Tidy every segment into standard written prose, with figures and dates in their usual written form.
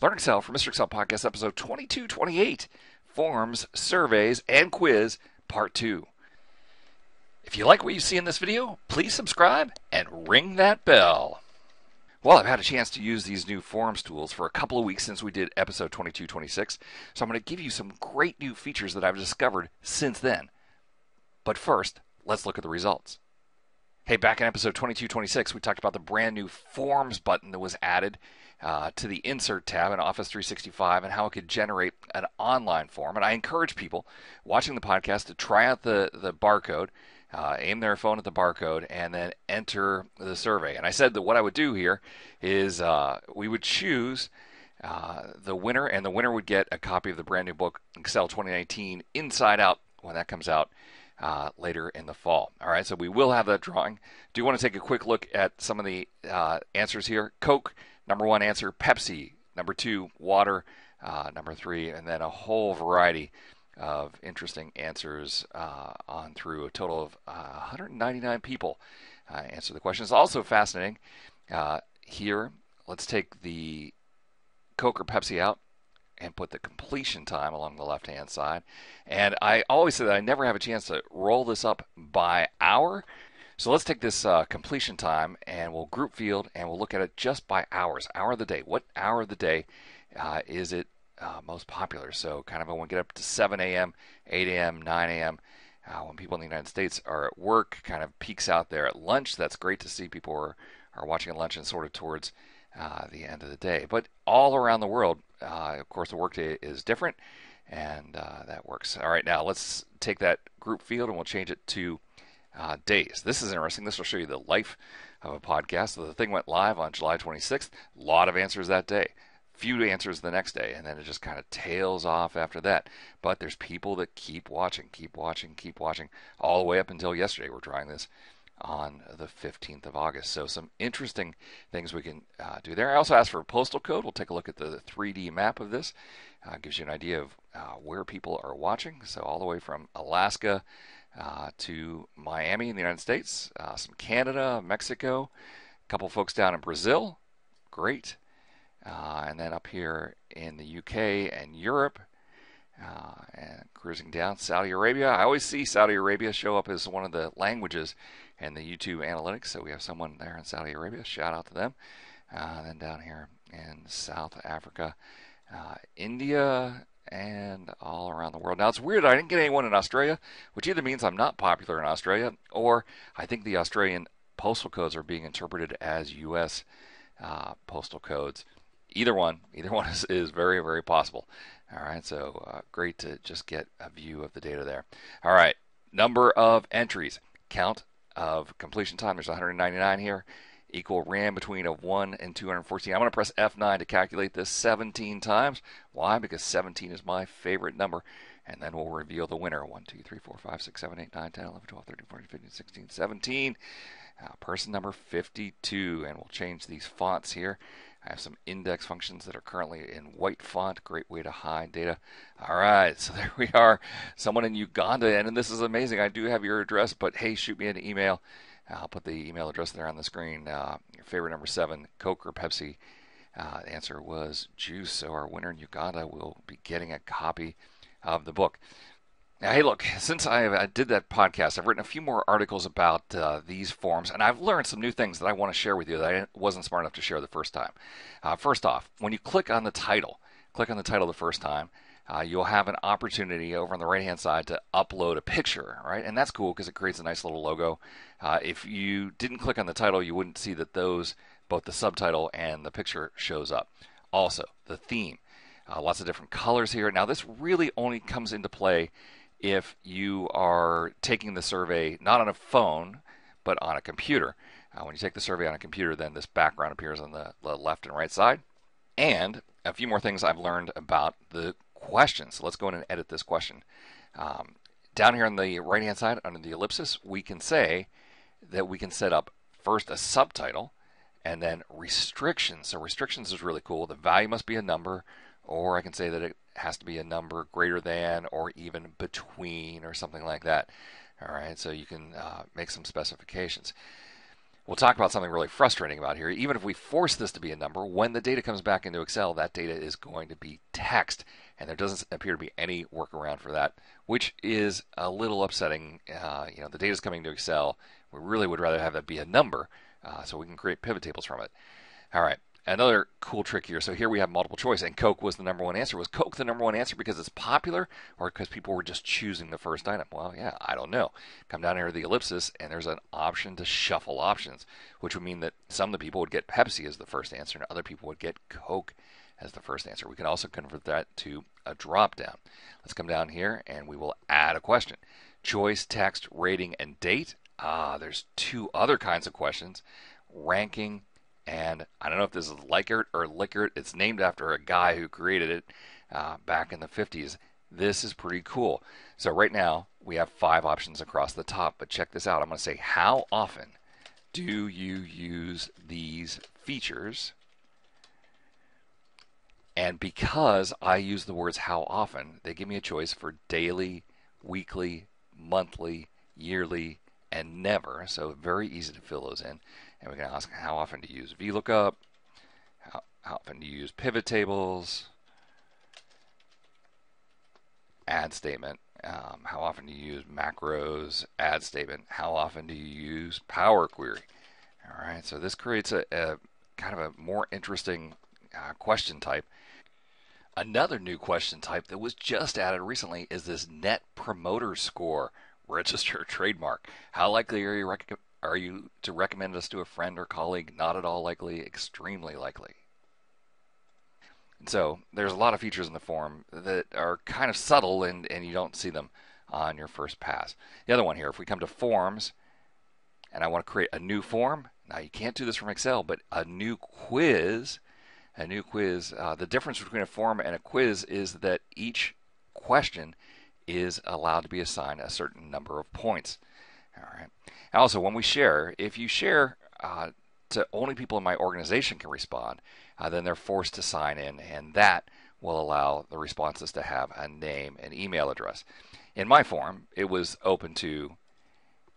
Learn Excel for Mr. Excel Podcast, episode 2228, Forms, Surveys, and Quiz, Part 2. If you like what you see in this video, please subscribe and ring that bell. Well, I've had a chance to use these new Forms tools for a couple of weeks since we did episode 2226, so I'm going to give you some great new features that I've discovered since then. But first, let's look at the results. Hey, back in episode 2226, we talked about the brand new Forms button that was added to the Insert tab in Office 365 and how it could generate an online form. And I encourage people watching the podcast to try out the barcode, aim their phone at the barcode, and then enter the survey. And I said that what I would do here is we would choose the winner, and the winner would get a copy of the brand new book, Excel 2019 Inside Out, when that comes out later in the fall. All right, so we will have that drawing. Do you want to take a quick look at some of the answers here? Coke, number one answer, Pepsi, number two, water, number three, and then a whole variety of interesting answers on through. A total of 199 people answer the question. It's also fascinating. Here, let's take the Coke or Pepsi out and put the completion time along the left-hand side. And I always say that I never have a chance to roll this up by hour. So let's take this completion time, and we'll group field, and we'll look at it just by hours, hour of the day. What hour of the day is it most popular? So kind of when we get up to 7 a.m., 8 a.m., 9 a.m., when people in the United States are at work, kind of peaks out there at lunch. That's great to see. People are watching at lunch and sort of towards the end of the day. But all around the world, of course, the workday is different, and that works. All right, now let's take that group field and we'll change it to days. This is interesting. This will show you the life of a podcast. So the thing went live on July 26th. A lot of answers that day. Few answers the next day, and then it just kind of tails off after that. But there's people that keep watching, keep watching, keep watching, all the way up until yesterday. We're trying this on the 15th of August. So some interesting things we can do there. I also asked for a postal code. We'll take a look at the 3D map of this. Gives you an idea of where people are watching. So all the way from Alaska to Miami in the United States, some Canada, Mexico, a couple folks down in Brazil. Great. And then up here in the UK and Europe. And cruising down, Saudi Arabia. I always see Saudi Arabia show up as one of the languages in the YouTube analytics, so we have someone there in Saudi Arabia. Shout out to them. And then down here in South Africa, India, and all around the world. Now, it's weird. I didn't get anyone in Australia, which either means I'm not popular in Australia, or I think the Australian postal codes are being interpreted as U.S. Postal codes. Either one is very, very possible. All right, so great to just get a view of the data there. All right, number of entries, count of completion time. There's 199 here. Equal ran between a 1 and 214. I'm going to press F9 to calculate this 17 times. Why? Because 17 is my favorite number. And then we'll reveal the winner. 1, 2, 3, 4, 5, 6, 7, 8, 9, 10, 11, 12, 13, 14, 15, 16, 17. Person number 52. And we'll change these fonts here. I have some index functions that are currently in white font. Great way to hide data. All right, so there we are. Someone in Uganda, and this is amazing. I do have your address, but hey, shoot me an email. I'll put the email address there on the screen. Your favorite number 7, Coke or Pepsi. The answer was juice. So our winner in Uganda will be getting a copy of the book. Now, hey, look, since I did that podcast, I've written a few more articles about these forms, and I've learned some new things that I want to share with you that I wasn't smart enough to share the first time. First off, when you click on the title the first time, you'll have an opportunity over on the right-hand side to upload a picture, right? And that's cool because it creates a nice little logo. If you didn't click on the title, you wouldn't see that both the subtitle and the picture shows up. Also, the theme. Lots of different colors here. Now, this really only comes into play if you are taking the survey not on a phone, but on a computer. When you take the survey on a computer, then this background appears on the left and right side. And a few more things I've learned about the question. So let's go in and edit this question. Down here on the right hand side under the ellipsis, we can say that we can set up first a subtitle and then restrictions. So restrictions is really cool. The value must be a number, or I can say that it has to be a number greater than or even between or something like that. All right, so you can make some specifications. We'll talk about something really frustrating about here. Even if we force this to be a number, when the data comes back into Excel, that data is going to be text, and there doesn't appear to be any workaround for that, which is a little upsetting. You know, the data is coming to Excel. We really would rather have that be a number, so we can create pivot tables from it. All right. Another cool trick here. So here we have multiple choice, and Coke was the #1 answer. Was Coke the #1 answer because it's popular, or because people were just choosing the first item? Well, yeah, I don't know. Come down here to the ellipsis, and there's an option to shuffle options, which would mean that some of the people would get Pepsi as the first answer, and other people would get Coke as the first answer. We can also convert that to a drop down. Let's come down here, and we will add a question. Choice, text, rating, and date. Ah, there's two other kinds of questions. Ranking, and I don't know if this is Likert or Likert. It's named after a guy who created it back in the 50s. This is pretty cool. So right now we have 5 options across the top, but check this out. I'm going to say, how often do you use these features? And because I use the words how often, they give me a choice for daily, weekly, monthly, yearly, and never, so very easy to fill those in. And we can ask how often to use VLOOKUP, how often to use pivot tables, add statement, how often to use macros, add statement, how often do you use Power Query. All right, so this creates a kind of a more interesting question type. Another new question type that was just added recently is this Net Promoter Score. Register trademark. How likely are you to recommend us to a friend or colleague? Not at all likely, extremely likely. And so there's a lot of features in the form that are kind of subtle and you don't see them on your first pass. The other one here, if we come to forms and I want to create a new form, now you can't do this from Excel, but a new quiz, the difference between a form and a quiz is that each question is allowed to be assigned a certain number of points. All right. Also, when we share, if you share to only people in my organization can respond, then they're forced to sign in, and that will allow the responses to have a name and email address. In my form, it was open to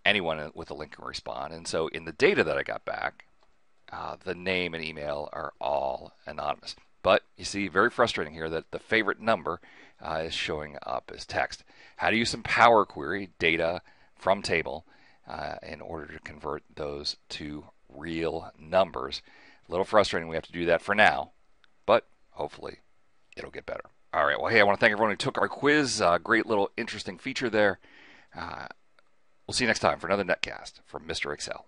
anyone with a link can respond, and so in the data that I got back, the name and email are all anonymous. But you see, very frustrating here that the favorite number is showing up as text. How to use some Power Query data from table in order to convert those to real numbers. A little frustrating, we have to do that for now, but hopefully it'll get better. All right, well, hey, I want to thank everyone who took our quiz. Great little interesting feature there. We'll see you next time for another Netcast from Mr. Excel.